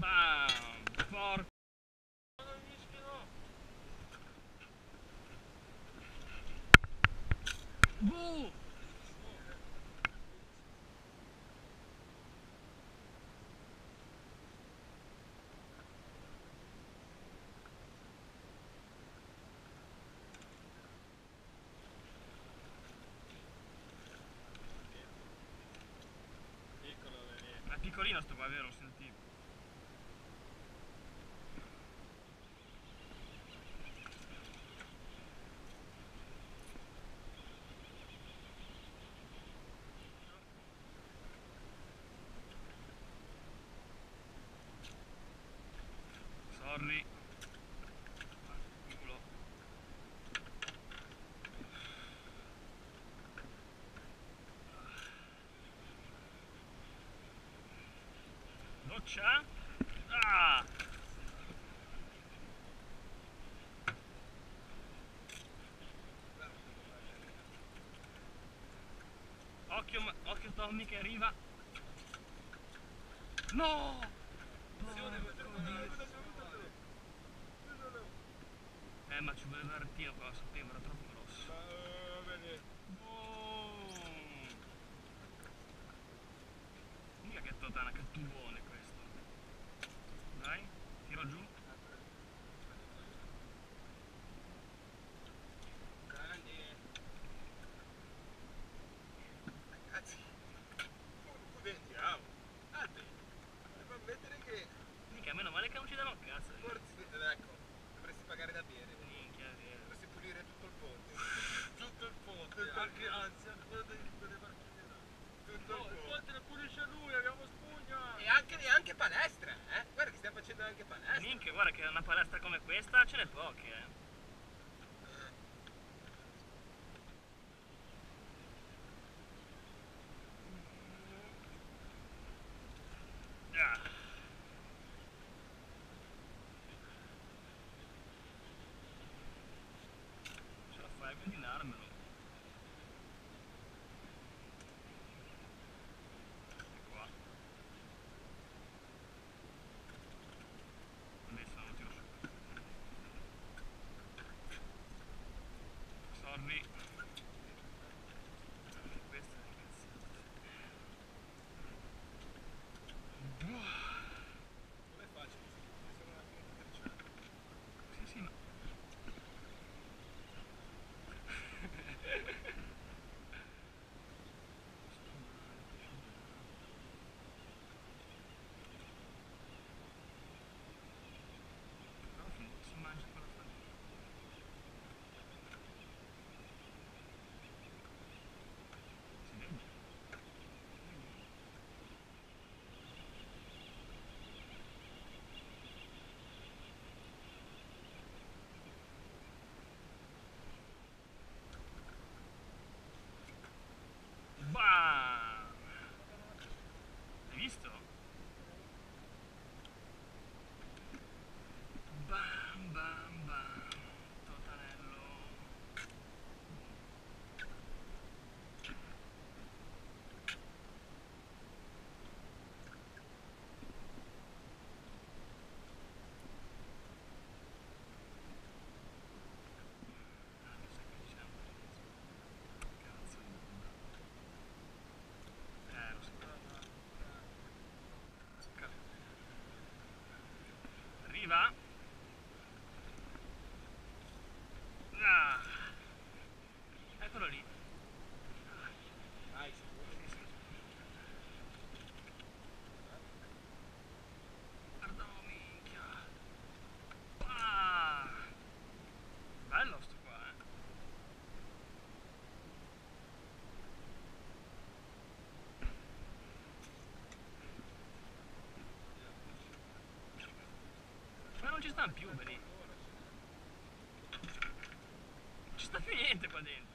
Ma porco. Buh! Ma è piccolino sto pavero, ho sentito. Sorry. Doccia? Ah! Occhio, occhio Tommy che arriva. No! Ma ci voleva un retino qua, lo sapevo, era troppo grosso. Mica che totana, che tubuone questo. Dai, tiro giù. Ragazzi, vediamo. Devo ammettere che... Mica, meno male che non ci danno un cazzo. Forse, ecco, dovresti pagare da bere. Perché anzi, ancora delle partite tutto il ponte lo pulisce lui, abbiamo spugna! E anche palestra, eh? Guarda che stiamo facendo anche palestra! Minchia, guarda che una palestra come questa ce n'è poche, eh! Ce la fai a pedinarmelo! Arriva. Ah. Eccolo lì. Dai, sì. Guarda, minchia. Ah. Bello sto qua, eh. Non ci stanno più, ci sta più niente qua dentro.